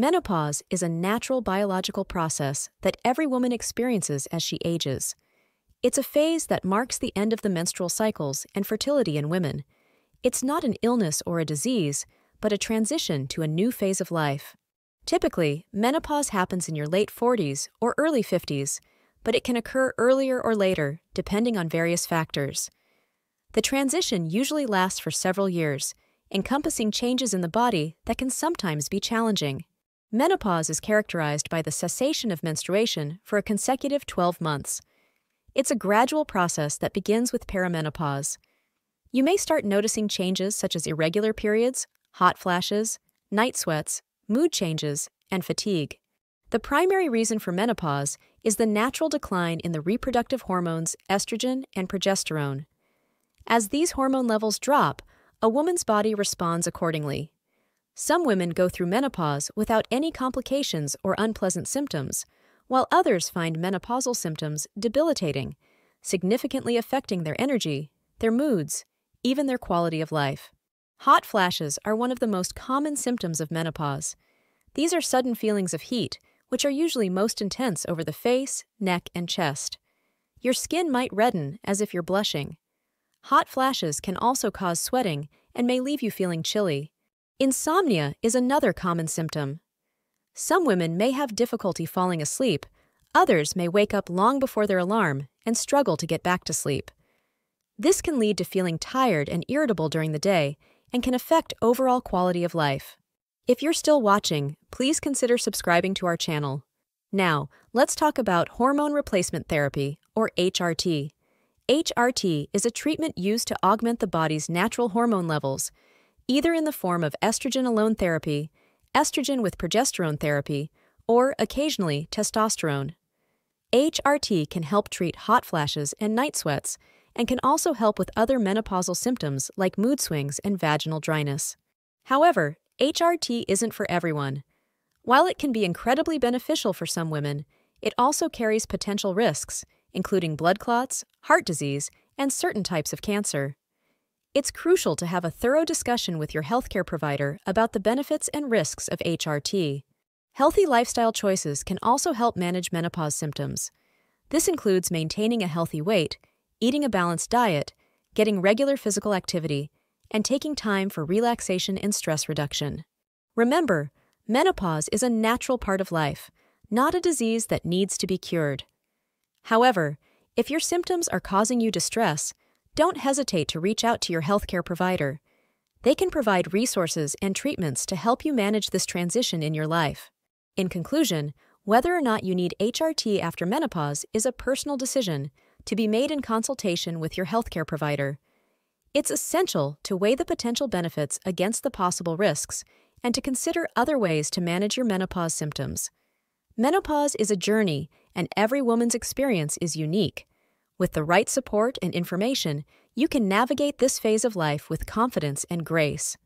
Menopause is a natural biological process that every woman experiences as she ages. It's a phase that marks the end of the menstrual cycles and fertility in women. It's not an illness or a disease, but a transition to a new phase of life. Typically, menopause happens in your late 40s or early 50s, but it can occur earlier or later, depending on various factors. The transition usually lasts for several years, encompassing changes in the body that can sometimes be challenging. Menopause is characterized by the cessation of menstruation for a consecutive 12 months. It's a gradual process that begins with perimenopause. You may start noticing changes such as irregular periods, hot flashes, night sweats, mood changes, and fatigue. The primary reason for menopause is the natural decline in the reproductive hormones estrogen and progesterone. As these hormone levels drop, a woman's body responds accordingly. Some women go through menopause without any complications or unpleasant symptoms, while others find menopausal symptoms debilitating, significantly affecting their energy, their moods, even their quality of life. Hot flashes are one of the most common symptoms of menopause. These are sudden feelings of heat, which are usually most intense over the face, neck, and chest. Your skin might redden as if you're blushing. Hot flashes can also cause sweating and may leave you feeling chilly. Insomnia is another common symptom. Some women may have difficulty falling asleep, others may wake up long before their alarm and struggle to get back to sleep. This can lead to feeling tired and irritable during the day and can affect overall quality of life. If you're still watching, please consider subscribing to our channel. Now, let's talk about hormone replacement therapy, or HRT. HRT is a treatment used to augment the body's natural hormone levels, either in the form of estrogen alone therapy, estrogen with progesterone therapy, or occasionally testosterone. HRT can help treat hot flashes and night sweats, and can also help with other menopausal symptoms like mood swings and vaginal dryness. However, HRT isn't for everyone. While it can be incredibly beneficial for some women, it also carries potential risks, including blood clots, heart disease, and certain types of cancer. It's crucial to have a thorough discussion with your healthcare provider about the benefits and risks of HRT. Healthy lifestyle choices can also help manage menopause symptoms. This includes maintaining a healthy weight, eating a balanced diet, getting regular physical activity, and taking time for relaxation and stress reduction. Remember, menopause is a natural part of life, not a disease that needs to be cured. However, if your symptoms are causing you distress, don't hesitate to reach out to your healthcare provider. They can provide resources and treatments to help you manage this transition in your life. In conclusion, whether or not you need HRT after menopause is a personal decision to be made in consultation with your healthcare provider. It's essential to weigh the potential benefits against the possible risks and to consider other ways to manage your menopause symptoms. Menopause is a journey, and every woman's experience is unique. With the right support and information, you can navigate this phase of life with confidence and grace.